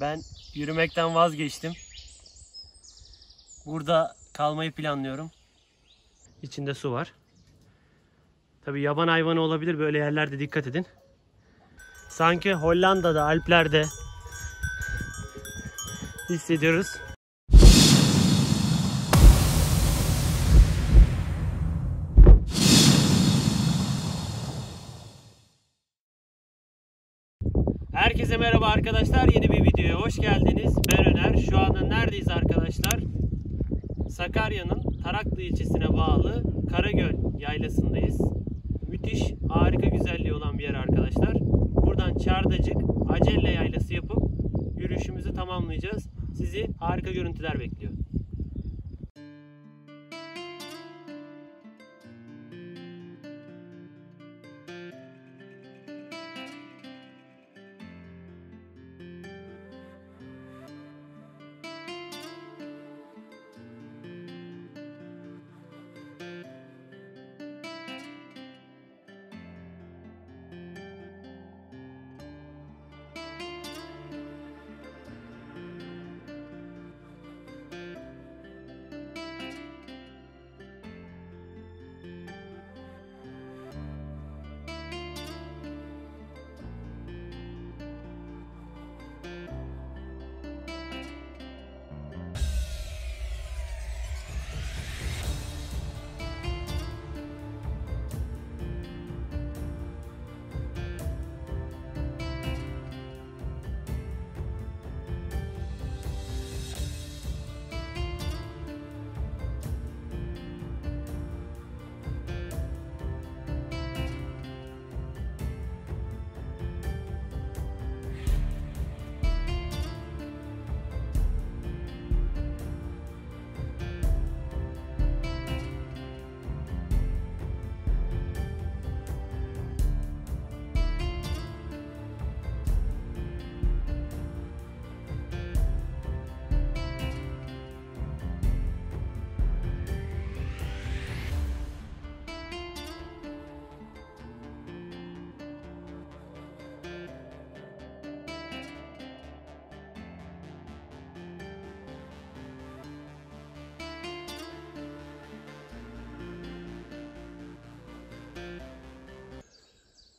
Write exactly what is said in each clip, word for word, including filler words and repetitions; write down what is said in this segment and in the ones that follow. Ben yürümekten vazgeçtim. Burada kalmayı planlıyorum. İçinde su var. Tabii yaban hayvanı olabilir, böyle yerlerde dikkat edin. Sanki Hollanda'da, Alplerde hissediyoruz. Herkese merhaba arkadaşlar. Yeni bir videoya hoş geldiniz. Ben Öner. Şu anda neredeyiz arkadaşlar? Sakarya'nın Taraklı ilçesine bağlı Karagöl yaylasındayız. Müthiş, harika güzelliği olan bir yer arkadaşlar. Buradan Çardacık, Acelle yaylası yapıp yürüyüşümüzü tamamlayacağız. Sizi harika görüntüler bekliyor.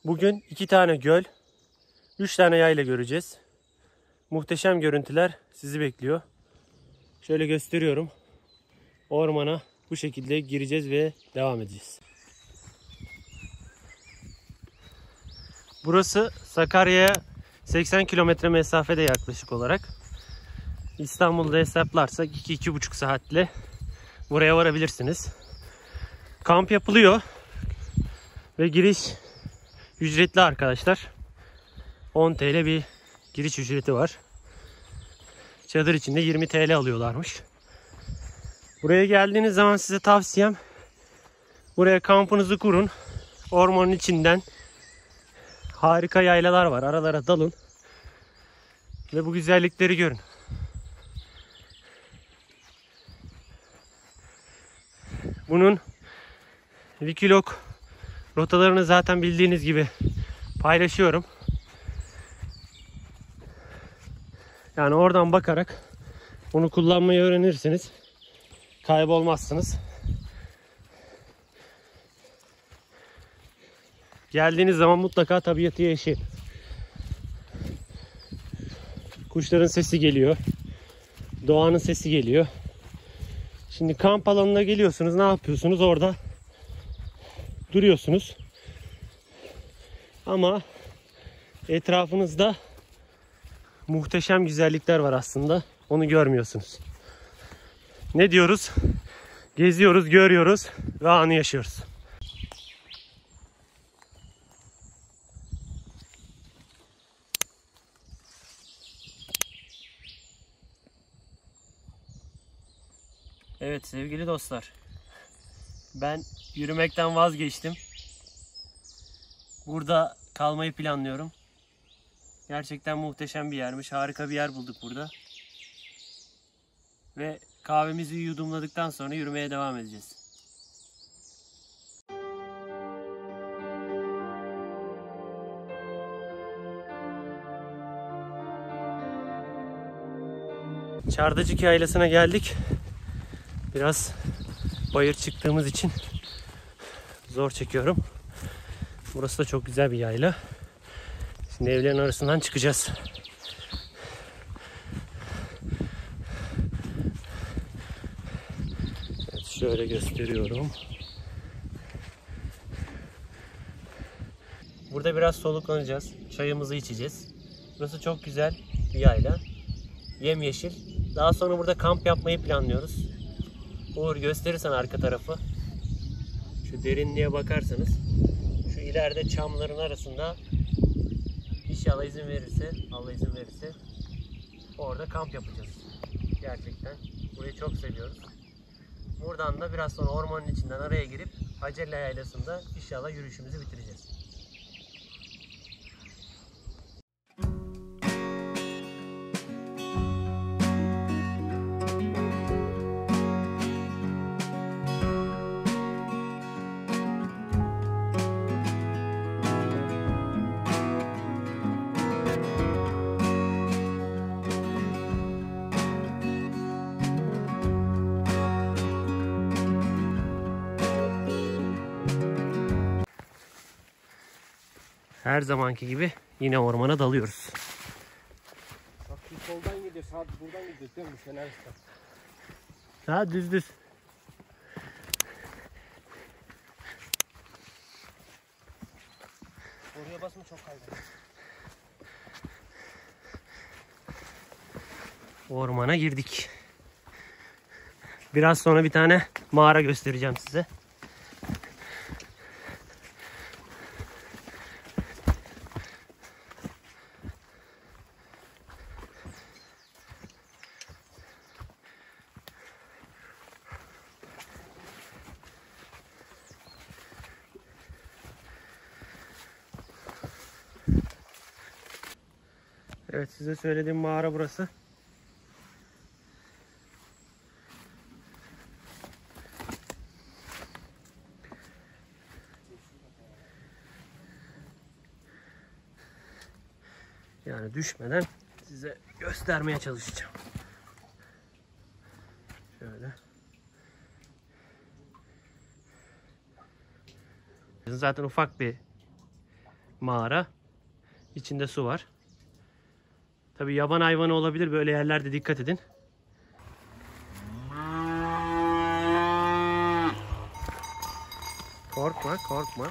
Bugün iki tane göl, üç tane yayla göreceğiz. Muhteşem görüntüler sizi bekliyor. Şöyle gösteriyorum. Ormana bu şekilde gireceğiz ve devam edeceğiz. Burası Sakarya'ya seksen kilometre mesafede yaklaşık olarak. İstanbul'da hesaplarsak iki iki buçuk saatle buraya varabilirsiniz. Kamp yapılıyor ve giriş ücretli arkadaşlar. on Türk Lirası bir giriş ücreti var. Çadır içinde yirmi Türk Lirası alıyorlarmış. Buraya geldiğiniz zaman size tavsiyem, buraya kampınızı kurun. Ormanın içinden harika yaylalar var. Aralara dalın ve bu güzellikleri görün. Bunun wikiloc rotalarını zaten bildiğiniz gibi paylaşıyorum. Yani oradan bakarak bunu kullanmayı öğrenirsiniz. Kaybolmazsınız. Geldiğiniz zaman mutlaka tabiatı yaşayın. Kuşların sesi geliyor. Doğanın sesi geliyor. Şimdi kamp alanına geliyorsunuz. Ne yapıyorsunuz? Orada duruyorsunuz. Ama etrafınızda muhteşem güzellikler var aslında. Onu görmüyorsunuz. Ne diyoruz? Geziyoruz, görüyoruz ve anı yaşıyoruz. Evet sevgili dostlar. Ben yürümekten vazgeçtim. Burada kalmayı planlıyorum. Gerçekten muhteşem bir yermiş. Harika bir yer bulduk burada. Ve kahvemizi yudumladıktan sonra yürümeye devam edeceğiz. Çardacık yaylasına geldik. Biraz bayır çıktığımız için zor çekiyorum. Burası da çok güzel bir yayla. Şimdi evlerin arasından çıkacağız. Evet, şöyle gösteriyorum. Burada biraz soluklanacağız. Çayımızı içeceğiz. Burası çok güzel bir yayla. Yemyeşil. Daha sonra burada kamp yapmayı planlıyoruz. Uğur, gösterirsen arka tarafı. Şu derinliğe bakarsanız. Şu ileride çamların arasında. İnşallah izin verirse, Allah izin verirse orada kamp yapacağız. Gerçekten burayı çok seviyoruz. Buradan da biraz sonra ormanın içinden araya girip Acelle yaylasında inşallah yürüyüşümüzü bitireceğiz. Her zamanki gibi yine ormana dalıyoruz. Bak şu soldan gidiyor, sağ buradan gidiyor değil mi? Şener sağ. Sağ düz düz. Oraya basma, çok kaydırır. Ormana girdik. Biraz sonra bir tane mağara göstereceğim size. Evet, size söylediğim mağara burası. Yani düşmeden size göstermeye çalışacağım. Şöyle. Zaten ufak bir mağara. İçinde su var. Tabii yaban hayvanı olabilir. Böyle yerlerde dikkat edin. Korkma, korkma.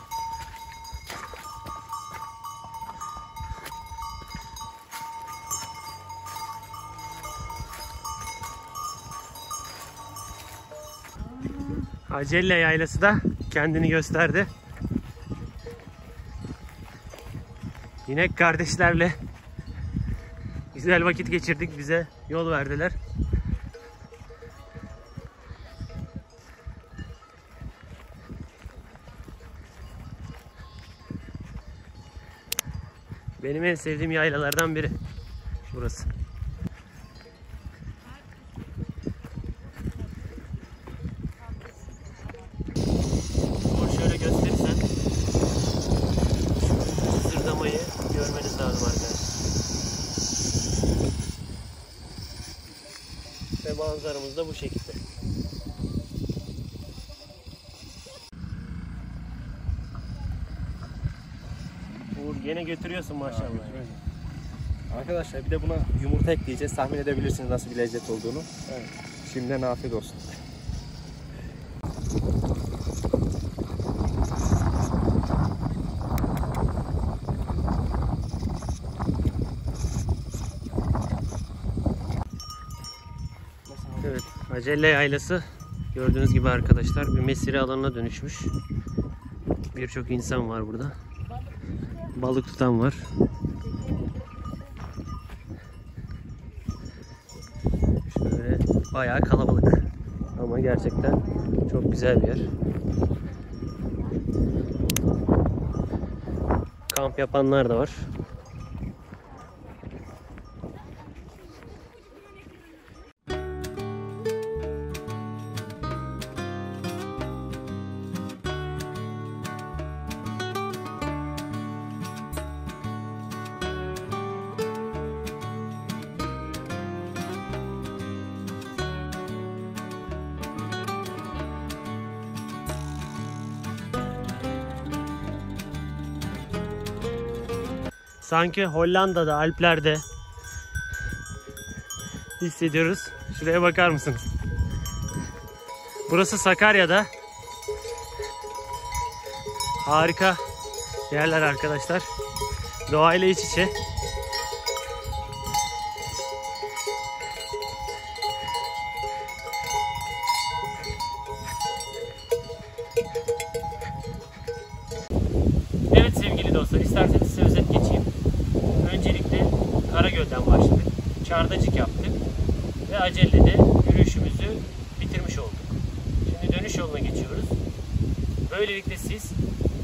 Acelle yaylası da kendini gösterdi. İnek kardeşlerle güzel vakit geçirdik, bize yol verdiler. Benim en sevdiğim yaylalardan biri burası. Şöyle gösterirsen sırdamayı görmeniz lazım arkadaşlar. Ve manzaramız da bu şekilde. Uğur, gene götürüyorsun maşallah. Abi, arkadaşlar bir de buna yumurta ekleyeceğiz. Tahmin edebilirsiniz nasıl bir lezzet olduğunu. Evet. Şimdiden afiyet olsun. Evet, Acelle yaylası gördüğünüz gibi arkadaşlar bir mesire alanına dönüşmüş. Birçok insan var burada. Balık tutan var. Şöyle bayağı kalabalık. Ama gerçekten çok güzel bir yer. Kamp yapanlar da var. Sanki Hollanda'da, Alpler'de hissediyoruz. Şuraya bakar mısınız? Burası Sakarya'da. Harika yerler arkadaşlar. Doğayla iç içe. Evet sevgili dostlar, isterseniz size özet geçeyim. Öncelikle Karagöl'den başladık. Çardacık yaptık. Ve Acelle'de yürüyüşümüzü bitirmiş olduk. Şimdi dönüş yoluna geçiyoruz. Böylelikle siz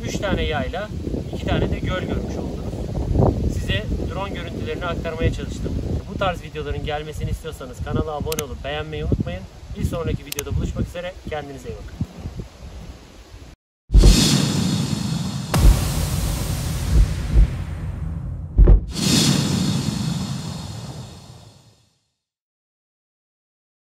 üç tane yayla, iki tane de göl görmüş oldunuz. Size drone görüntülerini aktarmaya çalıştım. Bu tarz videoların gelmesini istiyorsanız kanala abone olup beğenmeyi unutmayın. Bir sonraki videoda buluşmak üzere. Kendinize iyi bakın.